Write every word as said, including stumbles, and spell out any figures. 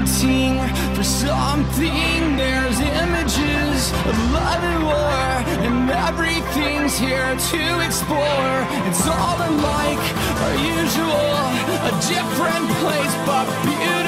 waiting for something. There's images of love and war, and everything's here to explore. It's all unlike our usual, a different place, but beautiful.